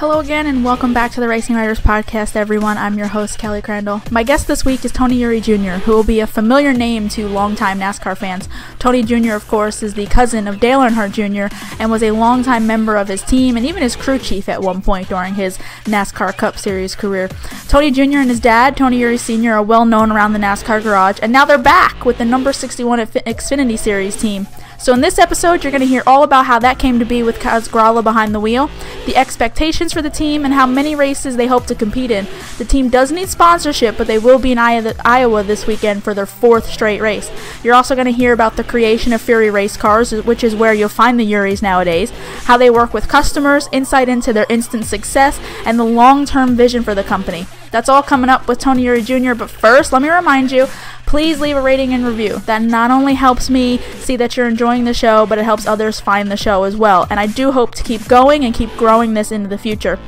Hello again and welcome back to the Racing Writers Podcast, everyone. I'm your host, Kelly Crandall. My guest this week is Tony Eury Jr., who will be a familiar name to longtime NASCAR fans. Tony Jr., of course, is the cousin of Dale Earnhardt Jr. and was a longtime member of his team and even his crew chief at one point during his NASCAR Cup Series career. Tony Jr. and his dad, Tony Eury Sr., are well known around the NASCAR garage, and now they're back with the number 61 Xfinity Series team. So in this episode, you're going to hear all about how that came to be with Kaz Grala behind the wheel, the expectations for the team, and how many races they hope to compete in. The team does need sponsorship, but they will be in Iowa this weekend for their fourth straight race. You're also going to hear about the creation of Fury Race Cars, which is where you'll find the Eurys nowadays, how they work with customers, insight into their instant success, and the long-term vision for the company. That's all coming up with Tony Eury Jr., but first, let me remind you, please leave a rating and review. That not only helps me see that you're enjoying the show, but it helps others find the show as well. And I do hope to keep going and keep growing this into the future.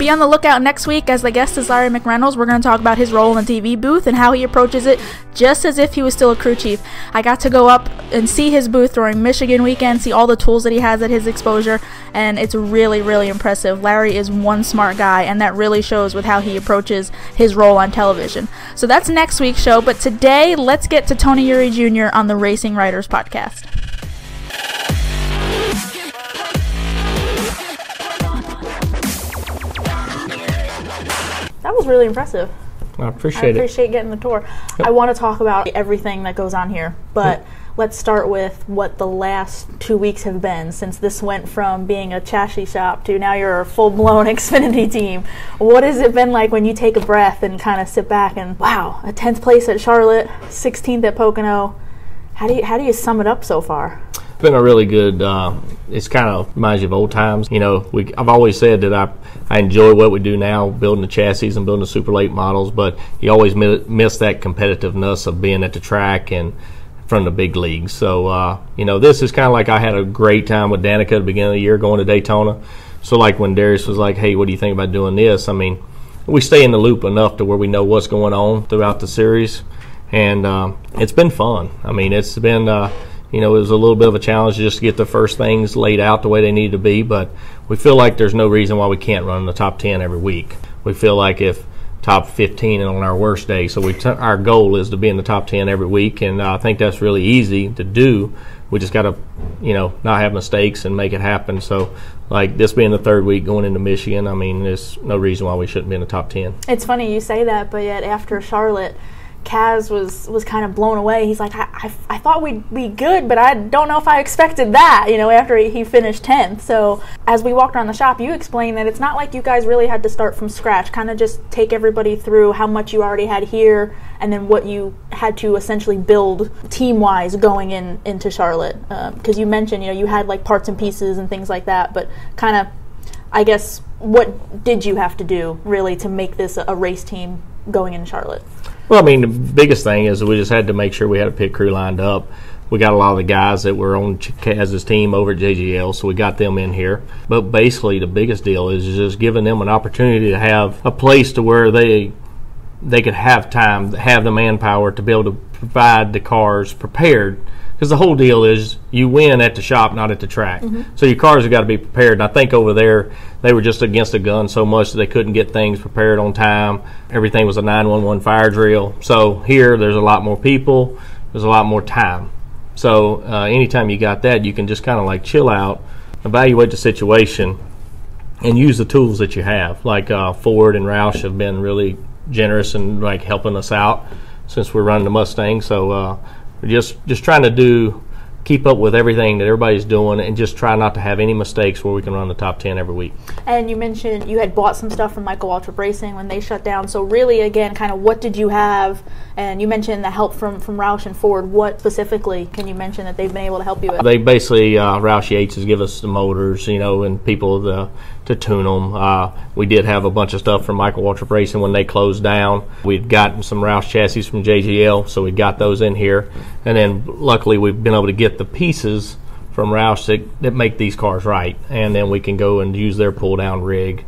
Be on the lookout next week as the guest is Larry McReynolds. We're going to talk about his role in the TV booth and how he approaches it just as if he was still a crew chief. I got to go up and see his booth during Michigan weekend, see all the tools that he has at his exposure, and it's really, really impressive. Larry is one smart guy, and that really shows with how he approaches his role on television. So that's next week's show, but today, let's get to Tony Eury Jr. on the Racing Writers Podcast. That was really impressive. I appreciate getting the tour. Yep. I want to talk about everything that goes on here, but let's start with what the last 2 weeks have been since this went from being a chassis shop to now you're a full-blown Xfinity team. What has it been like when you take a breath and kind of sit back and, wow, a 10th place at Charlotte, 16th at Pocono. How do you sum it up so far? It's been a really good, it's kind of reminds you of old times. You know, I've always said that I enjoy what we do now, building the chassis and building the Super Late models, but you always miss that competitiveness of being at the track and from the big leagues. So, you know, this is kind of like I had a great time with Danica at the beginning of the year going to Daytona. So, like, when Darius was like, hey, what do you think about doing this? I mean, we stay in the loop enough to where we know what's going on throughout the series, and it's been fun. I mean, it's been you know, it was a little bit of a challenge just to get the first things laid out the way they need to be, but we feel like there's no reason why we can't run the top 10 every week. We feel like if top 15 and on our worst day, so our goal is to be in the top 10 every week, and I think that's really easy to do. We just got to, you know, not have mistakes and make it happen. So, like, this being the third week going into Michigan, I mean, there's no reason why we shouldn't be in the top 10. It's funny you say that, but yet after Charlotte, Kaz was kind of blown away. He's like, I thought we'd be good, but I don't know if I expected that, you know, after he finished 10th. So as we walked around the shop, you explained that it's not like you guys really had to start from scratch, kind of just take everybody through how much you already had here and then what you had to essentially build team-wise going into Charlotte. Because you mentioned, you know, you had like parts and pieces and things like that, but kind of, I guess, what did you have to do really to make this a race team going into Charlotte? Well, I mean, the biggest thing is we just had to make sure we had a pit crew lined up. We got a lot of the guys that were on Kaz's team over at JGL, so we got them in here. But basically the biggest deal is just giving them an opportunity to have a place to where they could have time, have the manpower to be able to provide the cars prepared. Because the whole deal is you win at the shop, not at the track. Mm-hmm. So your cars have got to be prepared. And I think over there they were just against the gun so much that they couldn't get things prepared on time. Everything was a 911 fire drill. So here there's a lot more people. There's a lot more time. So anytime you got that, you can just kind of like chill out, evaluate the situation, and use the tools that you have. Like Ford and Roush have been really generous in like helping us out since we're running the Mustang. So just trying to keep up with everything that everybody's doing and just try not to have any mistakes where we can run the top 10 every week. And you mentioned you had bought some stuff from Michael Waltrip Racing when they shut down. So really, again, kind of what did you have? And you mentioned the help from Roush and Ford. What specifically can you mention that they've been able to help you with? They basically, Roush Yates has given us the motors, you know, and people to tune them. We did have a bunch of stuff from Michael Waltrip Racing when they closed down. We'd gotten some Roush chassis from JGL, so we got those in here. And then luckily we've been able to get the pieces from Roush that make these cars right. And then we can go and use their pull-down rig.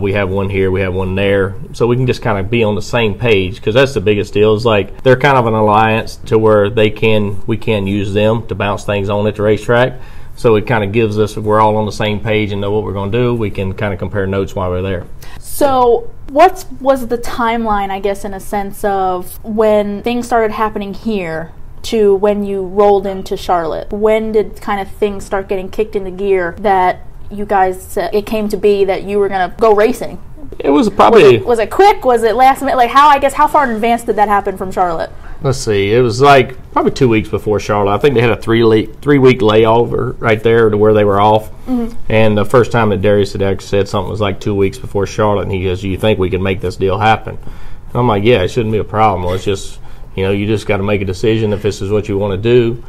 We have one here, we have one there. So we can just kind of be on the same page, because that's the biggest deal. It's like they're kind of an alliance to where we can use them to bounce things on at the racetrack. So it kind of gives us, if we're all on the same page and know what we're going to do, we can kind of compare notes while we're there. So what was the timeline, I guess, in a sense of when things started happening here to when you rolled into Charlotte? When did kind of things start getting kicked into gear that you guys, it came to be that you were going to go racing? It was probably... Was it quick? Was it last minute? Like, how, I guess, how far in advance did that happen from Charlotte? Let's see. It was like probably 2 weeks before Charlotte. I think they had a three-week layover right there to where they were off. Mm-hmm. And the first time that Darius had actually said something was like 2 weeks before Charlotte. And he goes, "You think we can make this deal happen?" And I'm like, "Yeah, it shouldn't be a problem. It's just, you know, you just got to make a decision if this is what you want to do."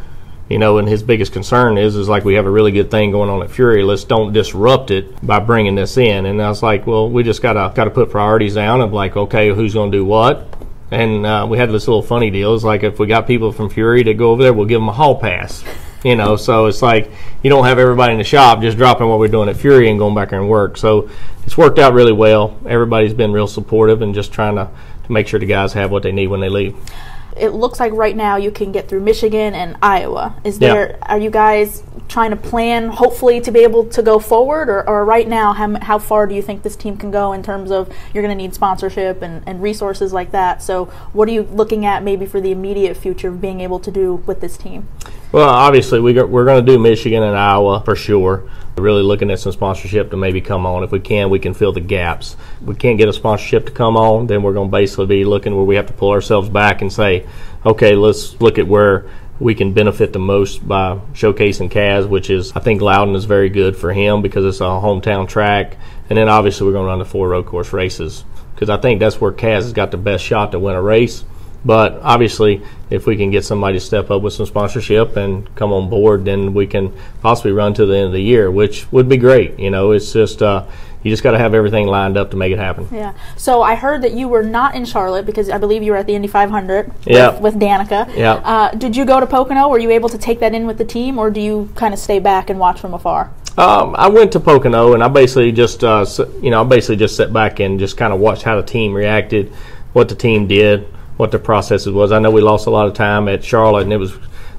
You know, and his biggest concern is like, we have a really good thing going on at Fury. Let's don't disrupt it by bringing this in. And I was like, well, we just gotta put priorities down of like, okay, who's gonna do what? And we had this little funny deal. It's like, if we got people from Fury to go over there, we'll give them a hall pass. You know, so it's like you don't have everybody in the shop just dropping what we're doing at Fury and going back there and work. So it's worked out really well. Everybody's been real supportive and just trying to make sure the guys have what they need when they leave. It looks like right now you can get through Michigan and Iowa. Is there? Yeah. Are you guys trying to plan, hopefully, to be able to go forward? Or right now, how far do you think this team can go in terms of you're going to need sponsorship and resources like that? So what are you looking at maybe for the immediate future of being able to do with this team? Well, obviously, we're going to do Michigan and Iowa for sure. We're really looking at some sponsorship to maybe come on. If we can fill the gaps. If we can't get a sponsorship to come on, then we're going to basically be looking where we have to pull ourselves back and say, okay, let's look at where we can benefit the most by showcasing Kaz, which is, I think Loudon is very good for him because it's a hometown track. And then obviously we're going to run the 4 road course races because I think that's where Kaz has got the best shot to win a race. But obviously, if we can get somebody to step up with some sponsorship and come on board, then we can possibly run to the end of the year, which would be great. You know, it's just you just got to have everything lined up to make it happen. Yeah. So I heard that you were not in Charlotte because I believe you were at the Indy 500 with Danica. Yeah. Did you go to Pocono? Were you able to take that in with the team, or do you kind of stay back and watch from afar? I went to Pocono, and I basically just sat back and just kind of watched how the team reacted, what the team did, what the processes was. I know we lost a lot of time at Charlotte, and it was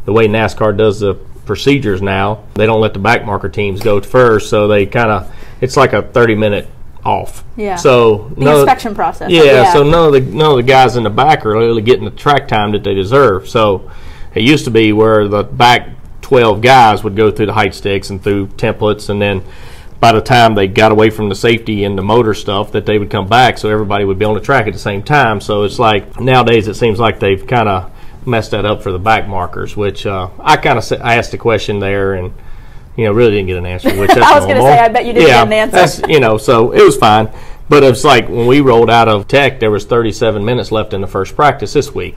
the way NASCAR does the procedures now. They don't let the backmarker teams go first, so they kind of, it's like a 30-minute off. Yeah. So the inspection process. Yeah, yeah. So none of the guys in the back are really getting the track time that they deserve. So it used to be where the back 12 guys would go through the height sticks and through templates, and then by the time they got away from the safety and the motor stuff, that they would come back, so everybody would be on the track at the same time. So it's like nowadays it seems like they've kind of messed that up for the back markers, which I kind of asked the question there and, you know, really didn't get an answer. Which that's I was going to say, I bet you didn't get an answer. You know, so it was fine. But it's like when we rolled out of Tech, there was 37 minutes left in the first practice this week.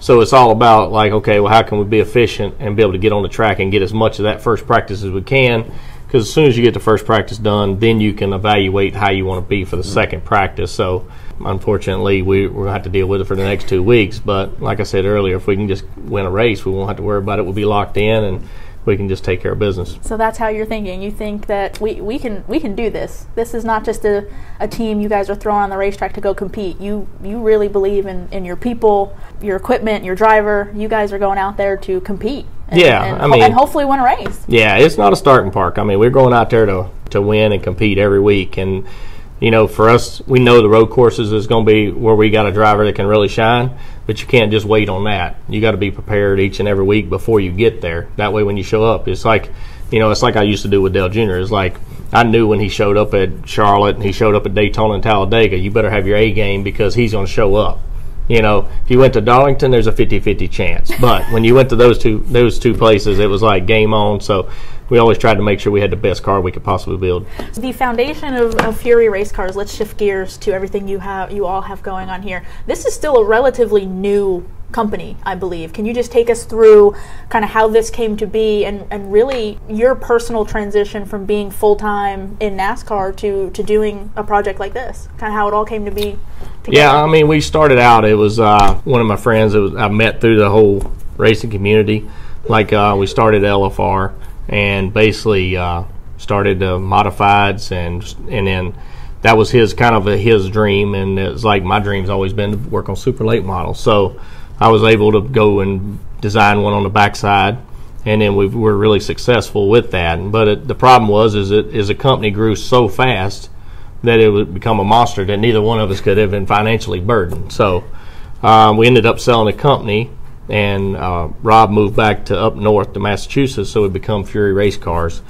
So it's all about like, okay, well, how can we be efficient and be able to get on the track and get as much of that first practice as we can? Because as soon as you get the first practice done, then you can evaluate how you want to be for the second practice. So unfortunately, we're going to have to deal with it for the next 2 weeks. But like I said earlier, if we can just win a race, we won't have to worry about it. We'll be locked in, and we can just take care of business. So that's how you're thinking. You think that we can do this. This is not just a team you guys are throwing on the racetrack to go compete. You really believe in your people, your equipment, your driver. You guys are going out there to compete. And hopefully win a race. Yeah, it's not a starting park. I mean, we're going out there to win and compete every week. And, you know, for us, we know the road courses is going to be where we got a driver that can really shine, but you can't just wait on that. You got to be prepared each and every week before you get there. That way when you show up, it's like, you know, it's like I used to do with Dale Jr. It's like I knew when he showed up at Charlotte and he showed up at Daytona and Talladega, you better have your A game because he's going to show up. You know, if you went to Darlington, there's a 50-50 chance. But when you went to those two places, it was like game on. So we always tried to make sure we had the best car we could possibly build. The foundation of Fury Race Cars, let's shift gears to everything you all have going on here. This is still a relatively new company, I believe. Can you just take us through kind of how this came to be and really your personal transition from being full-time in NASCAR to doing a project like this? Kind of how it all came to be together. Yeah, I mean, we started out, it was one of my friends that I met through the whole racing community. Like we started LFR and basically started the modifieds and then that was his kind of his dream, and it's like my dream's always been to work on super late models. So I was able to go and design one on the backside, and then we're really successful with that. But the problem was is the company grew so fast that it would become a monster that neither one of us could have been financially burdened. So we ended up selling the company, and Rob moved back to up north to Massachusetts, so it become Fury Race Cars.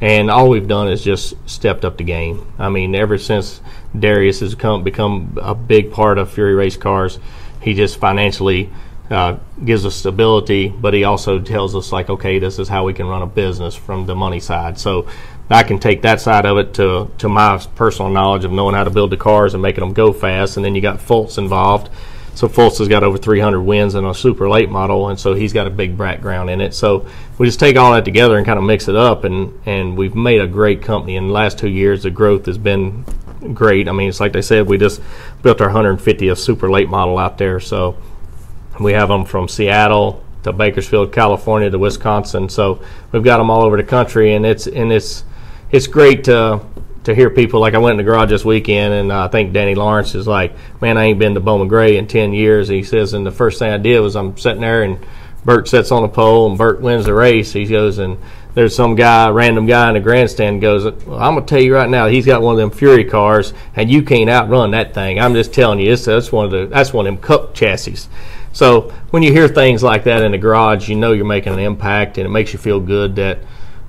And all we've done is just stepped up the game. I mean, ever since Darius has become a big part of Fury Race Cars, he just financially gives us stability, but he also tells us, like, okay, this is how we can run a business from the money side. So I can take that side of it to my personal knowledge of knowing how to build the cars and making them go fast. And then you got Fultz involved. So Fultz has got over 300 wins in a super late model, and so he's got a big background in it. So we just take all that together and kind of mix it up, and we've made a great company. In the last 2 years, the growth has been great. I mean, it's like they said, we just built our 150th super late model out there. So we have them from Seattle to Bakersfield, California, to Wisconsin. So we've got them all over the country, and it's great to hear people. Like, I went in the garage this weekend, and I think Danny Lawrence is like, man, I ain't been to Bowman Gray in 10 years. He says, and the first thing I did was I'm sitting there, and Bert sits on a pole, and Bert wins the race. He goes, and there's some guy, random guy in the grandstand goes, well, I'm going to tell you right now, he's got one of them Fury cars, and you can't outrun that thing. I'm just telling you, that's one of them cup chassis. So when you hear things like that in the garage, you know you're making an impact, and it makes you feel good that,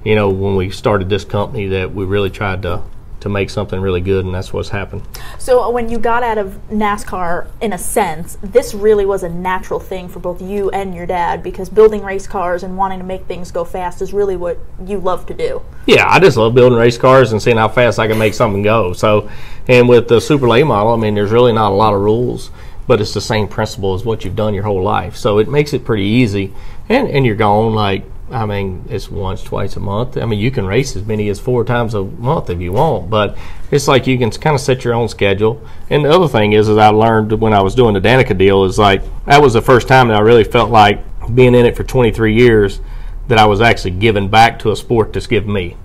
you know, when we started this company that we really tried to make something really good, and that's what's happened. So when you got out of NASCAR, in a sense, this really was a natural thing for both you and your dad, because building race cars and wanting to make things go fast is really what you love to do. Yeah, I just love building race cars and seeing how fast I can make something go. So, and with the Super Late model, I mean, there's really not a lot of rules, but it's the same principle as what you've done your whole life. So it makes it pretty easy, and you're gone, like, I mean, it's once, twice a month. I mean, you can race as many as 4 times a month if you want, but it's like you can kind of set your own schedule. And the other thing is I learned when I was doing the Danica deal is, like, that was the first time that I really felt like, being in it for 23 years, that I was actually giving back to a sport that's given me.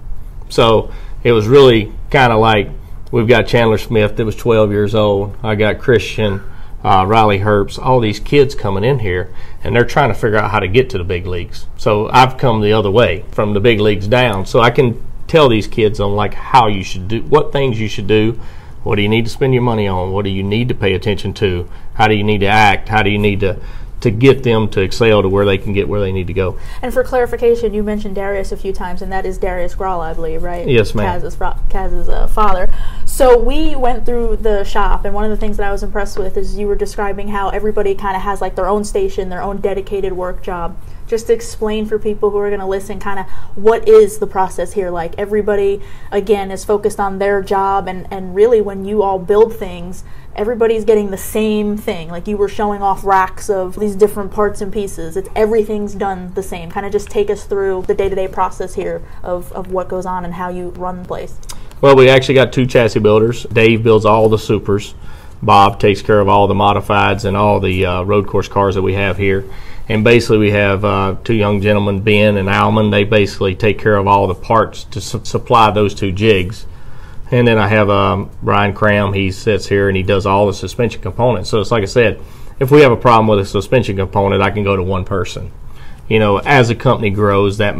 So it was really kind of like, we've got Chandler Smith that was 12 years old. I got Christian, Riley Herbst, all these kids coming in here, and they're trying to figure out how to get to the big leagues. So I've come the other way from the big leagues down, so I can tell these kids on, like, how you should do, what things you should do, what do you need to spend your money on, what do you need to pay attention to, how do you need to act, how do you need to get them to excel to where they can get where they need to go. And for clarification, you mentioned Darius a few times, and that is Darius Grawl, I believe, right? Yes, ma'am. Kaz's father. So we went through the shop, and one of the things that I was impressed with is you were describing how everybody kind of has, like, their own station, their own dedicated work job. Just to explain for people who are going to listen kind of what is the process here. Like, everybody, again, is focused on their job, and really when you all build things, everybody's getting the same thing. Like, you were showing off racks of these different parts and pieces. It's everything's done the same. Kind of just take us through the day-to-day process here of what goes on and how you run the place. Well, we actually got 2 chassis builders. Dave builds all the supers. Bob takes care of all the modifieds and all the road course cars that we have here. And basically we have 2 young gentlemen, Ben and Alman. They basically take care of all the parts to supply those 2 jigs. And then I have Brian Cram. He sits here and he does all the suspension components. So it's like I said, if we have a problem with a suspension component, I can go to one person. You know, as a company grows, that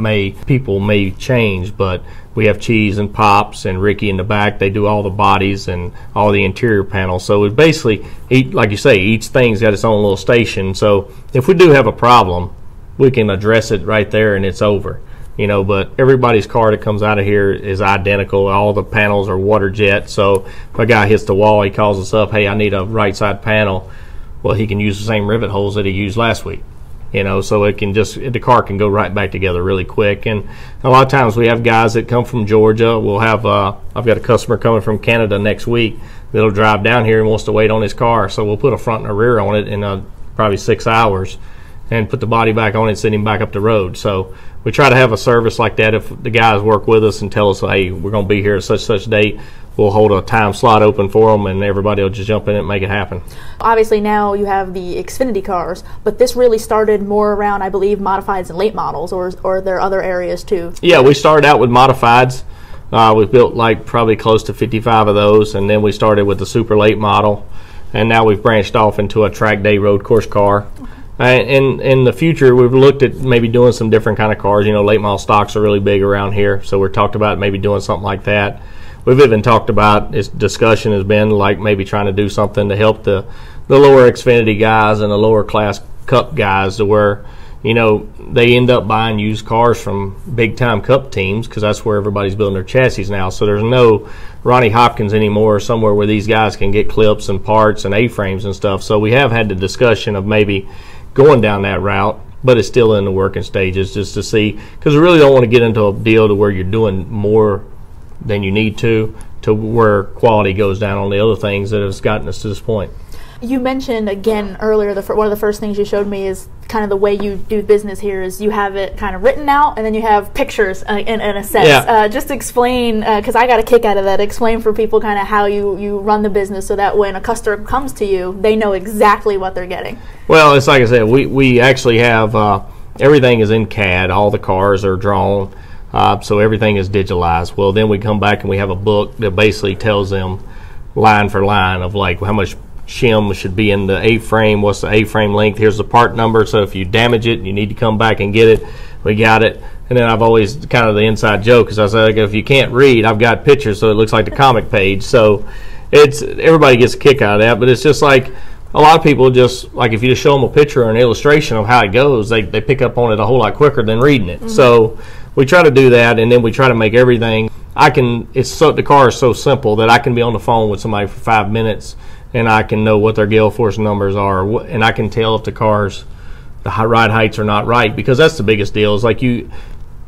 people may change, but we have Cheese and Pops and Ricky in the back. They do all the bodies and all the interior panels. So it basically, like you say, each thing's got its own little station. So if we do have a problem, we can address it right there and it's over. You know, but everybody's car that comes out of here is identical. All the panels are water jet. So if a guy hits the wall, he calls us up, hey, I need a right side panel. Well, he can use the same rivet holes that he used last week. You know, so it can just, the car can go right back together really quick. And a lot of times we have guys that come from Georgia. We'll have, I've got a customer coming from Canada next week that'll drive down here and wants to wait on his car. So we'll put a front and a rear on it in probably 6 hours and put the body back on it and send him back up the road. So we try to have a service like that. If the guys work with us and tell us, hey, we're going to be here at such date, we'll hold a time slot open for them, and everybody will just jump in and make it happen. Obviously now you have the Xfinity cars, but this really started more around, I believe, modifieds and late models, or are there other areas too? Yeah, we started out with modifieds. We built like probably close to 55 of those, and then we started with the super late model, and now we've branched off into a track day road course car. Okay. In the future, we've looked at maybe doing some different kind of cars. You know, late model stocks are really big around here, so we're talked about maybe doing something like that. We've even talked about, this discussion has been like maybe trying to do something to help the lower Xfinity guys and the lower class cup guys, to where, you know, they end up buying used cars from big time cup teams, because that's where everybody's building their chassis now. So there's no Ronnie Hopkins anymore, somewhere where these guys can get clips and parts and A-frames and stuff. So we have had the discussion of maybe going down that route, but it's still in the working stages, just to see, because we really don't want to get into a deal to where you're doing more than you need to where quality goes down on the other things that has gotten us to this point. You mentioned again earlier, one of the first things you showed me is kind of the way you do business here is you have it kind of written out, and then you have pictures in a sense. Yeah. Just explain, because I got a kick out of that. Explain for people kind of how you run the business, so that when a customer comes to you, they know exactly what they're getting. Well, it's like I said, we actually have everything is in CAD. All the cars are drawn, so everything is digitalized. Well, then we come back and we have a book that basically tells them line for line of like how much shim should be in the A-frame, what's the A-frame length, here's the part number, so if you damage it, you need to come back and get it, we got it. And then I've always, kind of the inside joke, because I said, if you can't read, I've got pictures, so it looks like the comic page. So it's, everybody gets a kick out of that, but it's just like, a lot of people just, like if you just show them a picture or an illustration of how it goes, they pick up on it a whole lot quicker than reading it. Mm-hmm. So we try to do that, and then we try to make everything, the car is so simple that I can be on the phone with somebody for 5 minutes, and I can know what their gale force numbers are, and I can tell if the ride heights are not right, because that's the biggest deal. It's like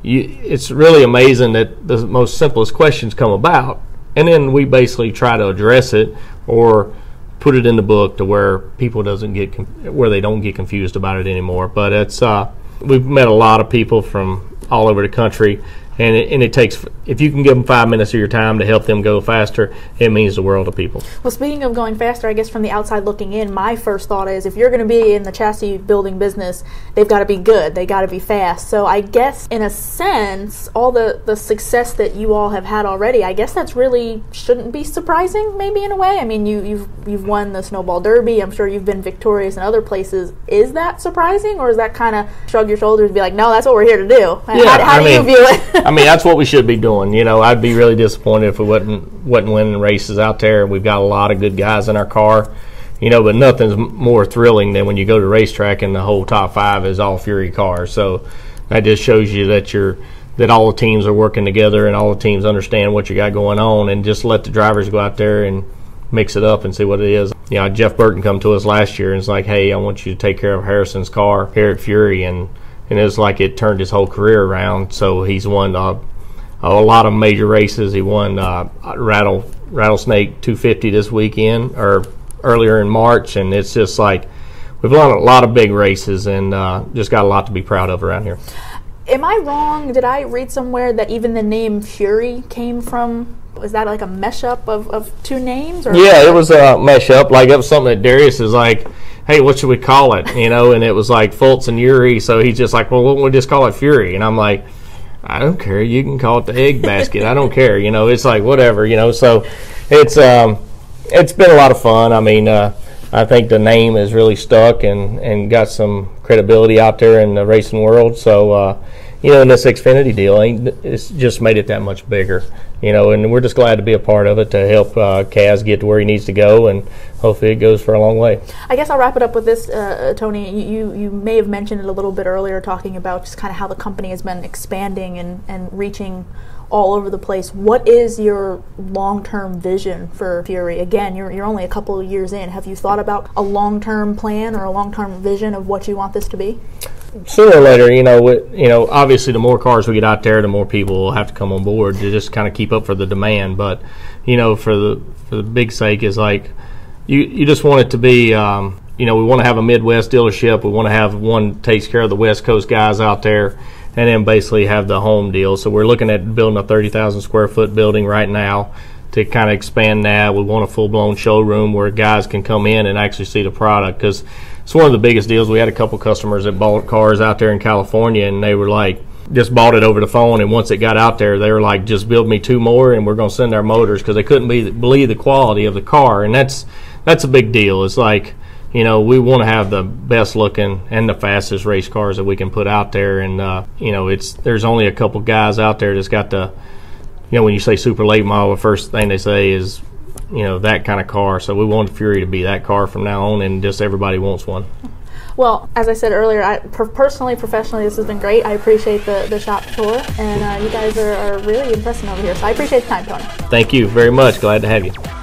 it's really amazing that the most simplest questions come about, and then we basically try to address it or put it in the book to where people don't get confused about it anymore. But it's we've met a lot of people from all over the country. And it takes, if you can give them 5 minutes of your time to help them go faster, it means the world to people. Well, speaking of going faster, I guess from the outside looking in, my first thought is if you're going to be in the chassis building business, they've got to be good. They got to be fast. So I guess in a sense, all the success that you all have had already, I guess that's really shouldn't be surprising, maybe in a way. I mean, you've won the Snowball Derby. I'm sure you've been victorious in other places. Is that surprising, or is that kind of shrug your shoulders and be like, no, that's what we're here to do? Yeah, how do you view it? I mean, that's what we should be doing. You know, I'd be really disappointed if we wasn't winning races out there. We've got a lot of good guys in our car, you know, but nothing's more thrilling than when you go to racetrack and the whole top five is all Fury cars. So that just shows you that that all the teams are working together and all the teams understand what you got going on, and just let the drivers go out there and mix it up and see what it is. You know, Jeff Burton come to us last year and it's like, hey, I want you to take care of Harrison's car, Garrett Fury, and it was like it turned his whole career around. So he's won a lot of major races. He won Rattlesnake 250 this weekend, or earlier in March, and it's just like we've won a lot of big races, and just got a lot to be proud of around here. Am I wrong? Did I read somewhere that even the name Fury came from? Was that like a mesh up of two names? Or yeah, it was a mesh up. Like it was something that Darius is like, hey, what should we call it? You know, and it was like Fultz and Eury, so he's just like, well, won't we just call it Fury? And I'm like, I don't care. You can call it the egg basket. I don't care. You know, it's like whatever. You know, so it's been a lot of fun. I mean, I think the name has really stuck and got some credibility out there in the racing world. So you know, in this Xfinity deal, it's just made it that much bigger. You know, and we're just glad to be a part of it to help Kaz get to where he needs to go, and hopefully it goes for a long way. I guess I'll wrap it up with this, Tony. You may have mentioned it a little bit earlier, talking about just kind of how the company has been expanding and reaching all over the place. What is your long-term vision for Fury? Again, you're only a couple of years in. Have you thought about a long-term plan or a long-term vision of what you want this to be? Sooner or later, you know, obviously the more cars we get out there, the more people will have to come on board to just kind of keep up for the demand. But, you know, for the big sake is like, you just want it to be, you know, we want to have a Midwest dealership. We want to have one that takes care of the West Coast guys out there, and then basically have the home deal. So we're looking at building a 30,000 square foot building right now to kind of expand that. We want a full-blown showroom where guys can come in and actually see the product, because it's one of the biggest deals. We had a couple customers that bought cars out there in California, and they were like, just bought it over the phone, and once it got out there, they were like, just build me two more and we're going to send our motors, because they couldn't believe the quality of the car. And that's a big deal. It's like, you know, we want to have the best looking and the fastest race cars that we can put out there. And, you know, there's only a couple guys out there that's got the, you know, when you say super late model, the first thing they say is, you know, that kind of car. So we want Fury to be that car from now on, and just everybody wants one. Well, as I said earlier, personally, professionally, this has been great. I appreciate the shop tour, and you guys are really impressive over here. So I appreciate the time, Tony. Thank you very much. Glad to have you.